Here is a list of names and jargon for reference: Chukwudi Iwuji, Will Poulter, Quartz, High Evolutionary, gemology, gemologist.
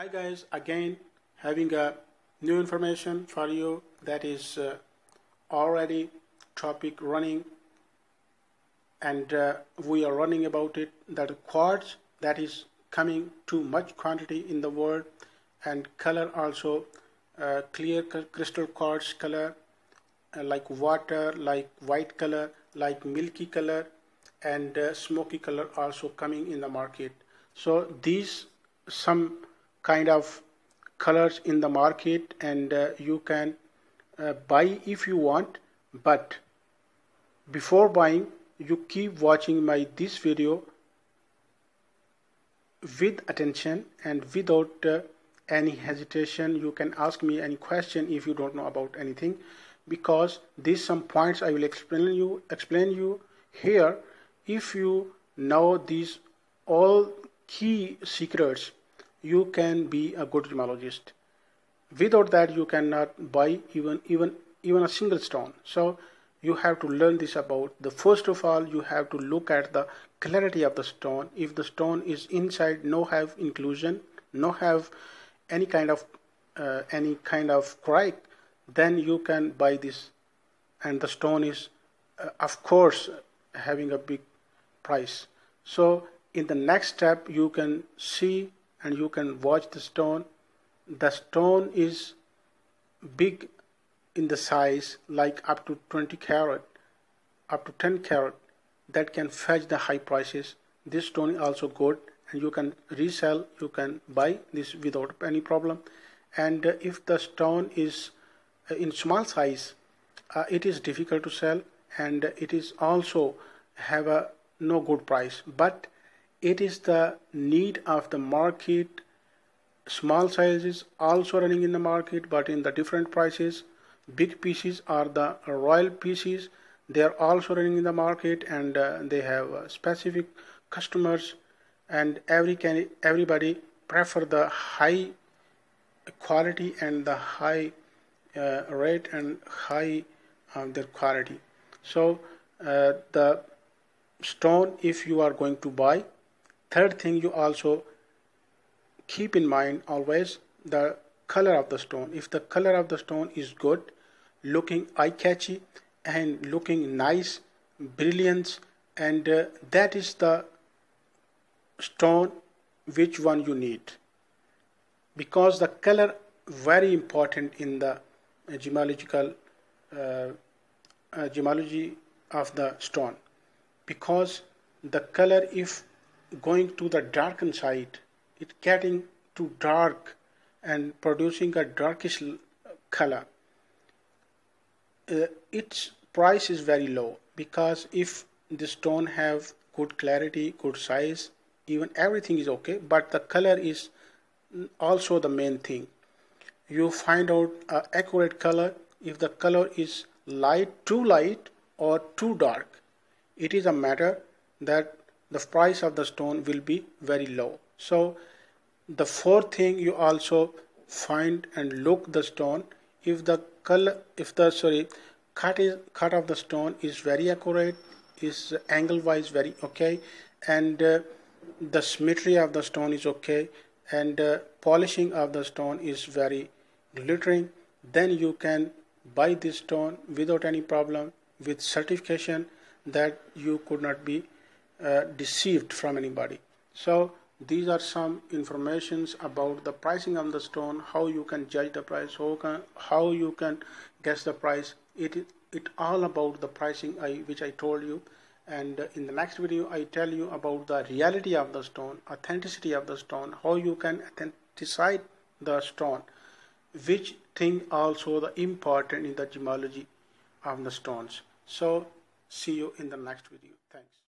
Hi guys, again having a new information for you that is already topic running, and we are running about it, that quartz that is coming too much quantity in the world, and color also clear crystal quartz color, like water, like white color, like milky color, and smoky color also coming in the market. So these some kind of colors in the market, and you can buy if you want, but before buying you keep watching this video with attention and without any hesitation. You can ask me any question if you don't know about anything, because these some points I will explain you here. If you know these all key secrets, you can be a good gemologist. Without that, you cannot buy even a single stone. So you have to learn this about the first of all. You have to look at the clarity of the stone. If the stone is inside, no have inclusion, no have any kind of crack, then you can buy this, and the stone is of course having a big price. So in the next step, you can see and you can watch the stone. The stone is big in the size, like up to 20 carat, up to 10 carat, that can fetch the high prices. This stone is also good, and you can resell, you can buy this without any problem. And if the stone is in small size, it is difficult to sell, and it is also have a no good price. But it is the need of the market. Small sizes also running in the market, but in the different prices. Big pieces are the royal pieces. They are also running in the market, and they have specific customers, and everybody prefer the high quality and the high rate and high their quality. So the stone, if you are going to buy, third thing you also keep in mind always, the color of the stone. If the color of the stone is good, looking eye-catchy and looking nice, brilliance, and that is the stone which one you need, because the color very important in the gemology of the stone. Because the color, if going to the darkened side, it's getting too dark and producing a darkish color. Its price is very low, because if the stone have good clarity, good size, even everything is okay, but the color is also the main thing. You find out an accurate color. If the color is too light or too dark, it is a matter that the price of the stone will be very low. So the fourth thing, you also find and look the stone. If the color, cut of the stone is very accurate, is angle wise very okay, and the symmetry of the stone is okay, and polishing of the stone is very glittering, then you can buy this stone without any problem, with certification that you could not be deceived from anybody. So these are some informations about the pricing of the stone, how you can judge the price, how you can guess the price. It all about the pricing which I told you, and in the next video I tell you about the reality of the stone, authenticity of the stone, how you can authenticate the stone, which thing also the important in the gemology of the stones. So see you in the next video. Thanks.